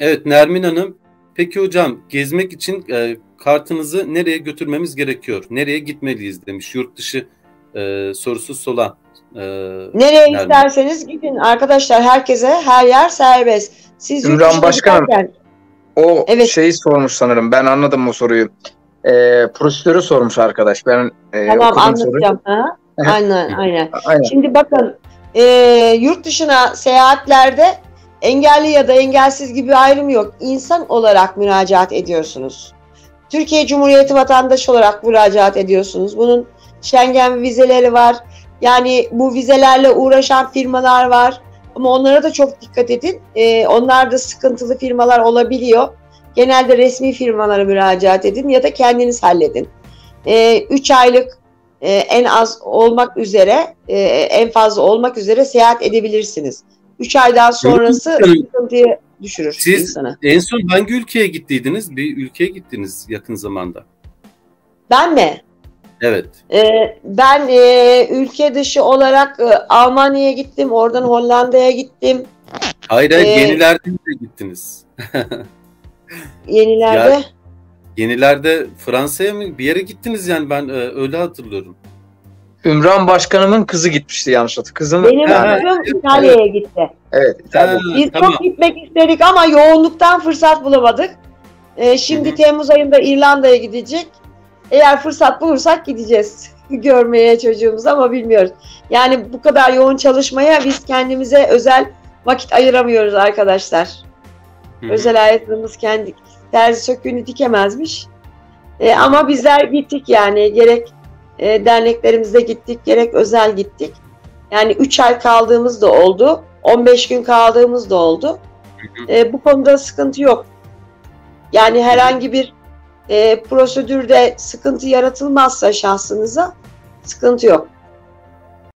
Evet Nermin Hanım, peki hocam gezmek için kartınızı nereye götürmemiz gerekiyor? Nereye gitmeliyiz demiş yurt dışı sorusu sola. Nereye Nermin isterseniz gidin arkadaşlar, herkese her yer serbest. Siz yurt dışına giderken... O evet. Şeyi sormuş sanırım, ben anladım o soruyu. Prosedürü sormuş arkadaş. Ben tamam anlatacağım. Aynen, aynen. Aynen. Şimdi bakın yurt dışına seyahatlerde engelli ya da engelsiz gibi ayrım yok. İnsan olarak müracaat ediyorsunuz. Türkiye Cumhuriyeti vatandaşı olarak müracaat ediyorsunuz. Bunun Schengen vizeleri var. Yani bu vizelerle uğraşan firmalar var. Ama onlara da çok dikkat edin. Onlar da sıkıntılı firmalar olabiliyor. Genelde resmi firmalara müracaat edin ya da kendiniz halledin. 3 aylık en az olmak üzere, en fazla olmak üzere seyahat edebilirsiniz. 3 aydan sonrası sıkıntıya düşürür. Siz insana. En son hangi ülkeye gittiydiniz? Bir ülkeye gittiniz yakın zamanda. Ben mi? Evet. Ben ülke dışı olarak Almanya'ya gittim, oradan Hollanda'ya gittim. Hayır, yenilerde de gittiniz. Yenilerde? Ya, yenilerde Fransa'ya mı? Bir yere gittiniz yani, ben öyle hatırlıyorum. Ümran Başkanımın kızı gitmişti yanlış hatırlıyorum. Kızım, benim kızım İtalya'ya gitti. Evet. İtalya'ya. Biz tamam. Çok gitmek istedik ama yoğunluktan fırsat bulamadık. Şimdi hı-hı. Temmuz ayında İrlanda'ya gidecek. Eğer fırsat bulursak gideceğiz görmeye çocuğumuzu ama bilmiyoruz. Yani bu kadar yoğun çalışmaya biz kendimize özel vakit ayıramıyoruz arkadaşlar. Hı-hı. Özel hayatımız kendi terzi söküğünü dikemezmiş. Ama bizler gittik yani, gerek derneklerimize gittik, gerek özel gittik. Yani 3 ay kaldığımız da oldu, 15 gün kaldığımız da oldu. Hı-hı. Bu konuda sıkıntı yok. Yani herhangi bir prosedürde sıkıntı yaratılmazsa şahsınıza sıkıntı yok.